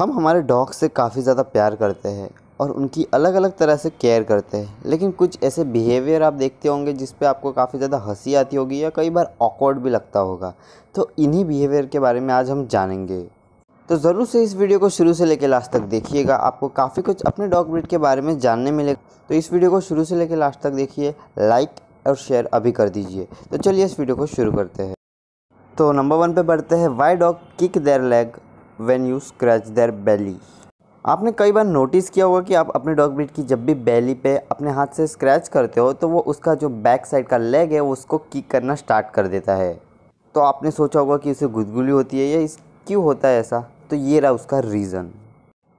हम हमारे डॉग से काफ़ी ज़्यादा प्यार करते हैं और उनकी अलग अलग तरह से केयर करते हैं, लेकिन कुछ ऐसे बिहेवियर आप देखते होंगे जिस पे आपको काफ़ी ज़्यादा हंसी आती होगी या कई बार ऑकवर्ड भी लगता होगा। तो इन्हीं बिहेवियर के बारे में आज हम जानेंगे, तो ज़रूर से इस वीडियो को शुरू से लेकर लास्ट तक देखिएगा। आपको काफ़ी कुछ अपने डॉग ब्रीड के बारे में जानने मिलेगा, तो इस वीडियो को शुरू से लेकर लास्ट तक देखिए, लाइक और शेयर अभी कर दीजिए। तो चलिए इस वीडियो को शुरू करते हैं। तो नंबर 1 पे बढ़ते हैं, why dog kick their leg when you scratch their belly. आपने कई बार नोटिस किया होगा कि आप अपने डॉग ब्रीड की जब भी बेली पे अपने हाथ से स्क्रैच करते हो तो वो उसका जो बैक साइड का लेग है उसको किक करना स्टार्ट कर देता है। तो आपने सोचा होगा कि उसे गुदगुली होती है या क्यों होता है ऐसा, तो ये रहा उसका रीज़न।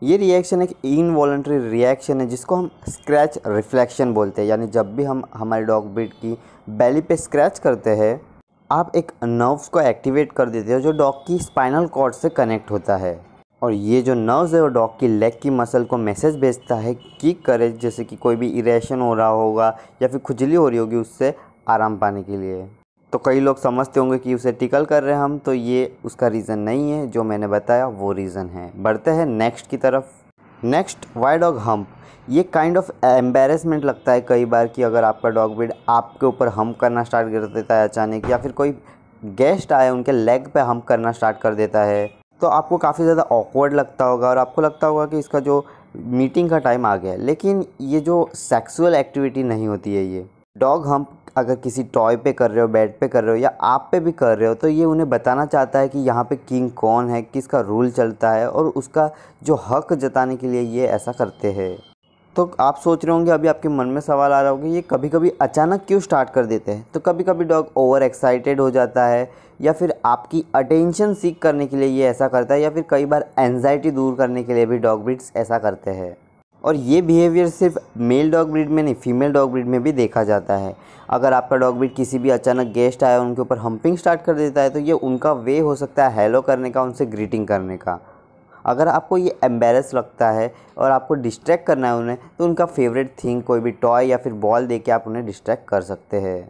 ये रिएक्शन एक इनवॉलंटरी रिएक्शन है जिसको हम स्क्रैच रिफ्लेक्शन बोलते हैं, यानी जब भी हम हमारे डॉग ब्रीड की बेली पे स्क्रैच करते हैं आप एक नर्व्स को एक्टिवेट कर देते हो जो डॉग की स्पाइनल कॉर्ड से कनेक्ट होता है, और ये जो नर्व्स है वो डॉग की लेग की मसल को मैसेज भेजता है किक करे, जैसे कि कोई भी इरेशन हो रहा होगा या फिर खुजली हो रही होगी उससे आराम पाने के लिए। तो कई लोग समझते होंगे कि उसे टिकल कर रहे हैं हम, तो ये उसका रीज़न नहीं है, जो मैंने बताया वो रीज़न है। बढ़ते हैं नेक्स्ट की तरफ। Next, why dog hump. ये काइंड ऑफ एम्बेरसमेंट लगता है कई बार कि अगर आपका डॉग ब्रीड आपके ऊपर हम्प करना स्टार्ट कर देता है अचानक, या फिर कोई गेस्ट आए उनके लेग पे हम्प करना स्टार्ट कर देता है, तो आपको काफ़ी ज़्यादा ऑकवर्ड लगता होगा और आपको लगता होगा कि इसका जो मीटिंग का टाइम आ गया है। लेकिन ये जो सेक्सुअल एक्टिविटी नहीं होती है, ये डॉग हम्प अगर किसी टॉय पे कर रहे हो, बेड पे कर रहे हो या आप पे भी कर रहे हो, तो ये उन्हें बताना चाहता है कि यहाँ पे किंग कौन है, किसका रूल चलता है, और उसका जो हक जताने के लिए ये ऐसा करते हैं। तो आप सोच रहे होंगे, अभी आपके मन में सवाल आ रहा होगा, ये कभी कभी अचानक क्यों स्टार्ट कर देते हैं। तो कभी कभी डॉग ओवर एक्साइटेड हो जाता है या फिर आपकी अटेंशन सीख करने के लिए ये ऐसा करता है, या फिर कई बार एंजाइटी दूर करने के लिए भी डॉग ब्रीड्स ऐसा करते हैं। और ये बिहेवियर सिर्फ मेल डॉग ब्रीड में नहीं, फीमेल डॉग ब्रीड में भी देखा जाता है। अगर आपका डॉग ब्रीड किसी भी अचानक गेस्ट आया उनके ऊपर हम्पिंग स्टार्ट कर देता है, तो ये उनका वे हो सकता है हेलो करने का, उनसे ग्रीटिंग करने का। अगर आपको ये एम्बेरस लगता है और आपको डिस्ट्रैक्ट करना है उन्हें, तो उनका फेवरेट थिंग कोई भी टॉय या फिर बॉल दे के आप उन्हें डिस्ट्रैक्ट कर सकते हैं।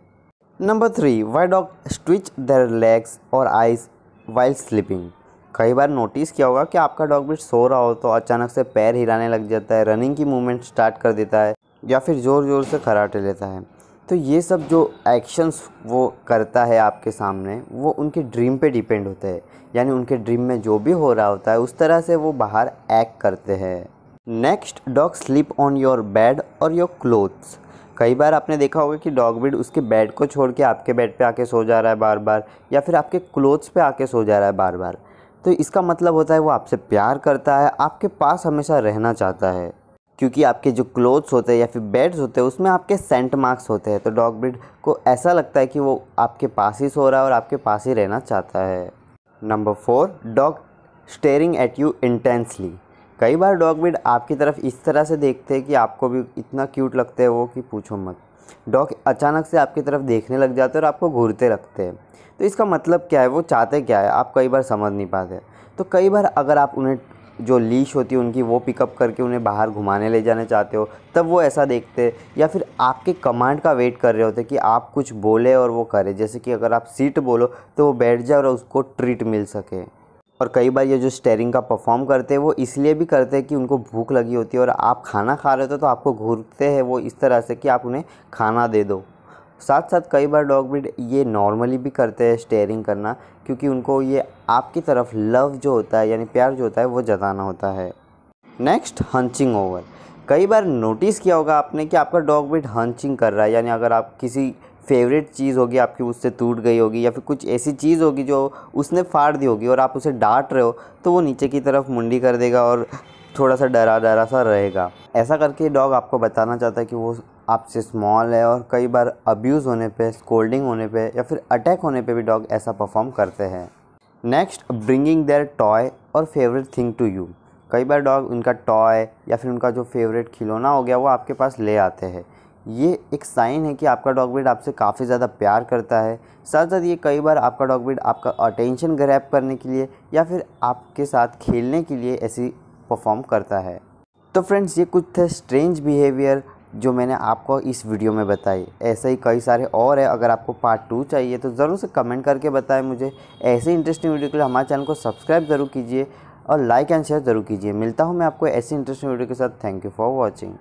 Number 3, why dog stretch their legs और आइज वाइल स्लीपिंग। कई बार नोटिस किया होगा कि आपका डॉग ब्रीड सो रहा हो तो अचानक से पैर हिलाने लग जाता है, रनिंग की मूवमेंट स्टार्ट कर देता है या फिर ज़ोर ज़ोर से खर्राटे लेता है। तो ये सब जो एक्शंस वो करता है आपके सामने, वो उनके ड्रीम पे डिपेंड होते हैं, यानी उनके ड्रीम में जो भी हो रहा होता है उस तरह से वो बाहर एक्ट करते हैं। Next, dog sleep on your bed और योर क्लोथ्स। कई बार आपने देखा होगा कि डॉग ब्रीड उसके बेड को छोड़ के आपके बेड पर आके सो जा रहा है बार बार, या फिर आपके क्लोथ्स पर आके सो जा रहा है बार बार। तो इसका मतलब होता है वो आपसे प्यार करता है, आपके पास हमेशा रहना चाहता है, क्योंकि आपके जो क्लोथ्स होते हैं या फिर बेड्स होते हैं उसमें आपके सेंट मार्क्स होते हैं। तो डॉग ब्रीड को ऐसा लगता है कि वो आपके पास ही सो रहा है और आपके पास ही रहना चाहता है। Number 4, dog staring at you intensely. कई बार डॉग ब्रीड आपकी तरफ इस तरह से देखते हैं कि आपको भी इतना क्यूट लगता है वो कि पूछो मत। डॉग अचानक से आपकी तरफ देखने लग जाते हैं और आपको घूरते लगते हैं। तो इसका मतलब क्या है, वो चाहते क्या है आप कई बार समझ नहीं पाते। तो कई बार अगर आप उन्हें जो लीश होती है उनकी वो पिकअप करके उन्हें बाहर घुमाने ले जाने चाहते हो तब वो ऐसा देखते हैं, या फिर आपके कमांड का वेट कर रहे होते कि आप कुछ बोले और वो करें, जैसे कि अगर आप सीट बोलो तो वो बैठ जाए और उसको ट्रीट मिल सके। और कई बार ये जो स्टेरिंग का परफॉर्म करते हैं वो इसलिए भी करते हैं कि उनको भूख लगी होती है और आप खाना खा रहे हो तो आपको घूरते हैं वो इस तरह से कि आप उन्हें खाना दे दो। साथ साथ कई बार डॉग ब्रीड ये नॉर्मली भी करते हैं स्टेरिंग करना, क्योंकि उनको ये आपकी तरफ लव जो होता है यानी प्यार जो होता है वो जताना होता है। Next, hunching over. कई बार नोटिस किया होगा आपने कि आपका डॉग ब्रीड हंचिंग कर रहा है, यानी अगर आप किसी फेवरेट चीज़ होगी आपकी उससे टूट गई होगी या फिर कुछ ऐसी चीज़ होगी जो उसने फाड़ दी होगी और आप उसे डांट रहे हो, तो वो नीचे की तरफ मुंडी कर देगा और थोड़ा सा डरा सा रहेगा। ऐसा करके डॉग आपको बताना चाहता है कि वो आपसे स्मॉल है, और कई बार अब्यूज़ होने पे, स्कोल्डिंग होने पे या फिर अटैक होने पे भी डॉग ऐसा परफॉर्म करते हैं। नेक्स्ट, ब्रिंगिंग देयर टॉय और फेवरेट थिंग टू यू। कई बार डॉग उनका टॉय या फिर उनका जो फेवरेट खिलौना हो गया वो आपके पास ले आते हैं। ये एक साइन है कि आपका डॉग ब्रीड आपसे काफ़ी ज़्यादा प्यार करता है। साथ साथ ये कई बार आपका डॉग ब्रीड आपका अटेंशन ग्रैब करने के लिए या फिर आपके साथ खेलने के लिए ऐसी परफॉर्म करता है। तो फ्रेंड्स, ये कुछ थे स्ट्रेंज बिहेवियर जो मैंने आपको इस वीडियो में बताई। ऐसे ही कई सारे और है, अगर आपको पार्ट 2 चाहिए तो ज़रूर से कमेंट करके बताएं मुझे। ऐसे इंटरेस्टिंग वीडियो के लिए हमारे चैनल को सब्सक्राइब ज़रूर कीजिए। और लाइक एंड शेयर ज़रूर कीजिए। मिलता हूँ मैं आपको ऐसी इंटरेस्टिंग वीडियो के साथ। Thank you for watching.